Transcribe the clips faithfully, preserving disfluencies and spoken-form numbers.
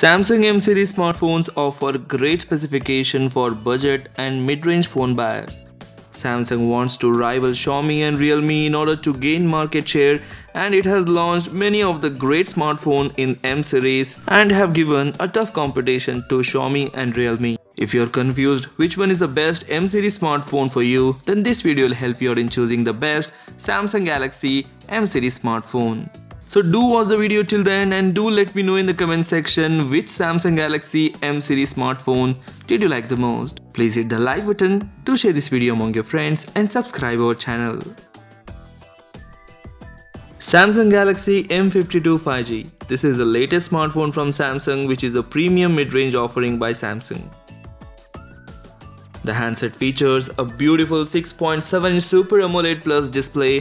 Samsung M series smartphones offer great specification for budget and mid-range phone buyers. Samsung wants to rival Xiaomi and Realme in order to gain market share, and it has launched many of the great smartphones in M series and have given a tough competition to Xiaomi and Realme. If you're confused which one is the best M series smartphone for you, then this video will help you out in choosing the best Samsung Galaxy M series smartphone. So do watch the video till then and do let me know in the comment section which Samsung Galaxy M series smartphone did you like the most. Please hit the like button, do share this video among your friends and subscribe our channel. Samsung Galaxy M fifty-two five G. This is the latest smartphone from Samsung, which is a premium mid-range offering by Samsung. The handset features a beautiful six point seven inch Super AMOLED Plus display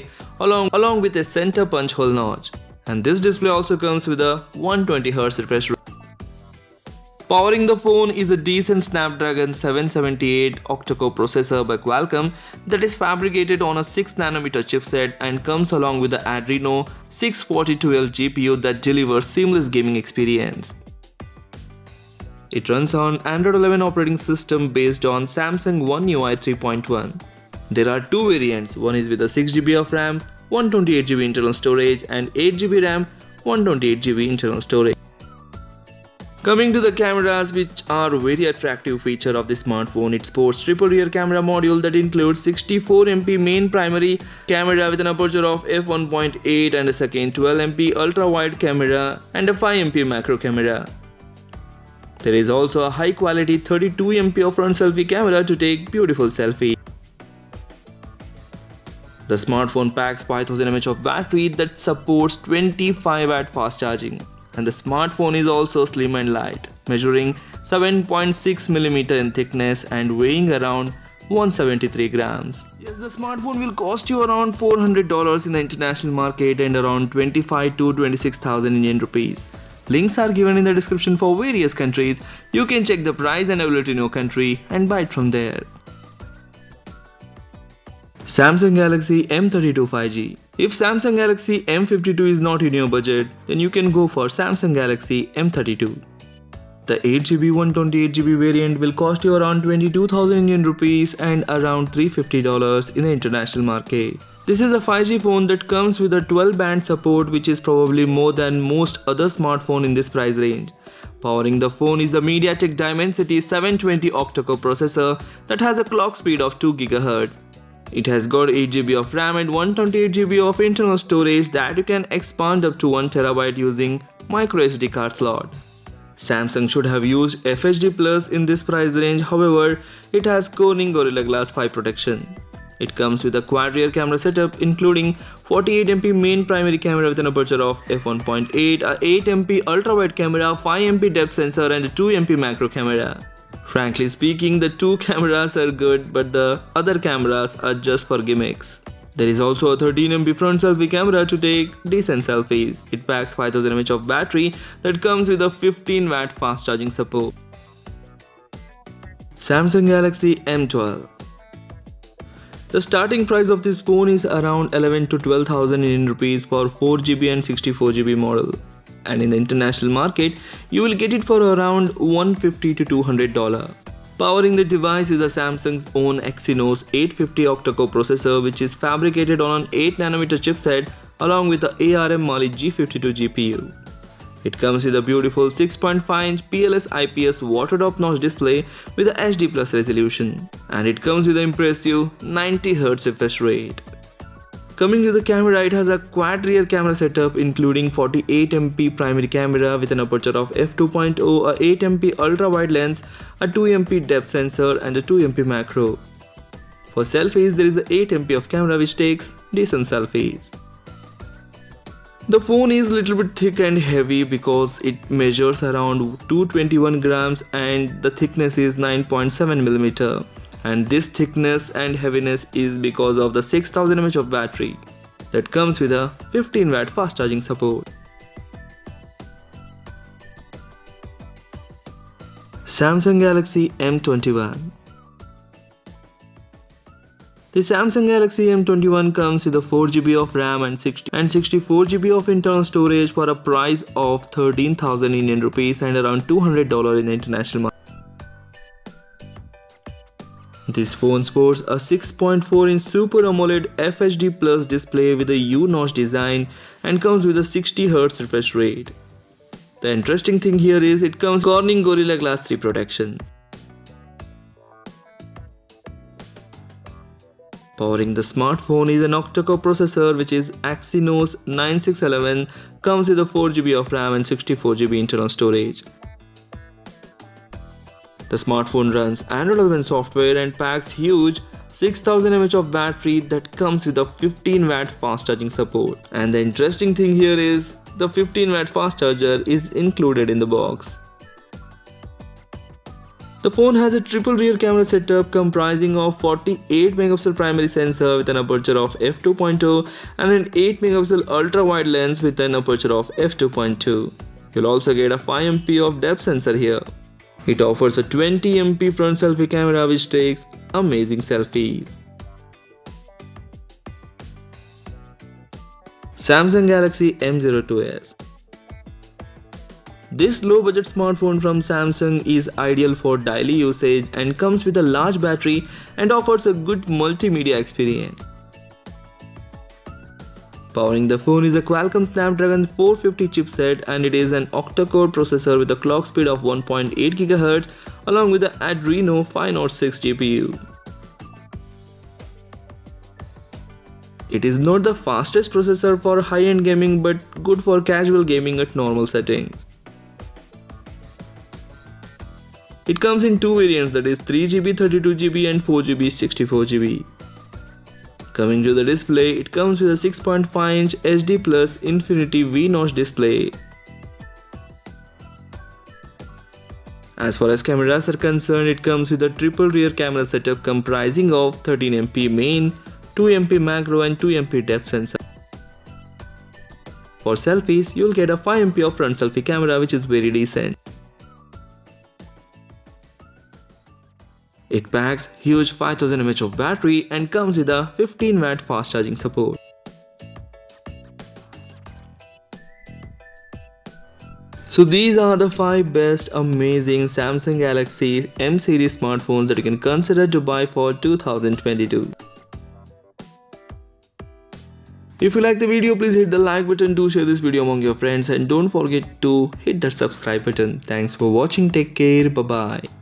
along, along with a center punch hole notch. And this display also comes with a one hundred twenty hertz refresh rate. Powering the phone is a decent Snapdragon seven seventy-eight octa-core processor by Qualcomm that is fabricated on a six nanometer chipset and comes along with the Adreno six forty-two L G P U that delivers seamless gaming experience. It runs on Android eleven operating system based on Samsung One U I three point one. There are two variants, one is with a six G B of RAM, one hundred twenty-eight G B internal storage, and eight G B RAM, one hundred twenty-eight G B internal storage. Coming to the cameras, which are very attractive feature of this smartphone, it sports triple rear camera module that includes sixty-four megapixel main primary camera with an aperture of f one point eight and a second twelve megapixel ultra-wide camera and a five megapixel macro camera. There is also a high-quality thirty-two megapixel of front selfie camera to take beautiful selfies. The smartphone packs five thousand milliamp hour of battery that supports twenty-five watt fast charging, and the smartphone is also slim and light, measuring seven point six millimeters in thickness and weighing around one hundred seventy-three grams. Yes, the smartphone will cost you around four hundred dollars in the international market and around twenty-five to twenty-six thousand Indian rupees. Links are given in the description for various countries. You can check the price and availability in your country and buy it from there. Samsung Galaxy M thirty-two five G. If Samsung Galaxy M fifty-two is not in your budget, then you can go for Samsung Galaxy M thirty-two. The eight G B one hundred twenty-eight G B variant will cost you around twenty-two thousand Indian rupees and around three hundred fifty dollars in the international market. This is a five G phone that comes with a twelve band support, which is probably more than most other smartphone in this price range. Powering the phone is the MediaTek Dimensity seven twenty octa-core processor that has a clock speed of two gigahertz. It has got eight G B of RAM and one hundred twenty-eight G B of internal storage that you can expand up to one terabyte using microSD card slot. Samsung should have used F H D Plus in this price range, however, it has Corning Gorilla Glass five protection. It comes with a quad-rear camera setup including forty-eight megapixel main primary camera with an aperture of f one point eight, a eight megapixel ultra-wide camera, five megapixel depth sensor and a two megapixel macro camera. Frankly speaking, the two cameras are good, but the other cameras are just for gimmicks. There is also a thirteen megapixel front selfie camera to take decent selfies. It packs five thousand milliamp hour of battery that comes with a fifteen watt fast charging support. Samsung Galaxy M twelve. The starting price of this phone is around eleven to twelve thousand Indian rupees for four G B and sixty-four G B model. And in the international market, you will get it for around one hundred fifty to two hundred dollars. Powering the device is a Samsung's own Exynos eight fifty octa-core processor, which is fabricated on an eight nanometer chipset along with the ARM Mali G fifty-two G P U. It comes with a beautiful six point five inch P L S I P S water top-notch display with a H D Plus resolution, and it comes with an impressive ninety hertz refresh rate. Coming to the camera, it has a quad rear camera setup including forty-eight megapixel primary camera with an aperture of f two point zero, a eight megapixel ultra-wide lens, a two megapixel depth sensor and a two megapixel macro. For selfies, there is a eight megapixel of camera which takes decent selfies. The phone is a little bit thick and heavy because it measures around two hundred twenty-one grams and the thickness is nine point seven millimeters. And this thickness and heaviness is because of the six thousand milliamp hour of battery that comes with a fifteen watt fast charging support. Samsung Galaxy M twenty-one. The Samsung Galaxy M twenty-one comes with a four G B of RAM and sixty-four G B of internal storage for a price of thirteen thousand Indian rupees and around two hundred dollars in the international market. This phone sports a six point four inch Super AMOLED F H D Plus display with a U-notch design and comes with a sixty hertz refresh rate. The interesting thing here is it comes with Corning Gorilla Glass three protection. Powering the smartphone is an octa-core processor which is Exynos nine six one one, comes with a four G B of RAM and sixty-four G B internal storage. The smartphone runs Android eleven software and packs huge six thousand milliamp hour of battery that comes with a fifteen watt fast charging support. And the interesting thing here is the fifteen watt fast charger is included in the box. The phone has a triple rear camera setup comprising of forty-eight megapixel primary sensor with an aperture of f two point zero and an eight megapixel ultra-wide lens with an aperture of f two point two. You'll also get a five megapixel of depth sensor here. It offers a twenty megapixel front selfie camera which takes amazing selfies. Samsung Galaxy M zero two S. This low-budget smartphone from Samsung is ideal for daily usage and comes with a large battery and offers a good multimedia experience. Powering the phone is a Qualcomm Snapdragon four fifty chipset and it is an octa-core processor with a clock speed of one point eight gigahertz along with the Adreno five oh six G P U. It is not the fastest processor for high-end gaming but good for casual gaming at normal settings. It comes in two variants, that is three G B thirty-two G B and four G B sixty-four G B. Coming to the display, it comes with a six point five inch H D Plus Infinity V-notch display. As far as cameras are concerned, it comes with a triple rear camera setup comprising of thirteen megapixel main, two megapixel macro and two megapixel depth sensor. For selfies, you'll get a five megapixel of front selfie camera which is very decent. It packs huge five thousand milliamp hour of battery and comes with a fifteen watt fast charging support. So these are the five best amazing Samsung Galaxy M series smartphones that you can consider to buy for two thousand twenty-two. If you like the video, please hit the like button, do share this video among your friends and don't forget to hit that subscribe button. Thanks for watching, take care, bye bye.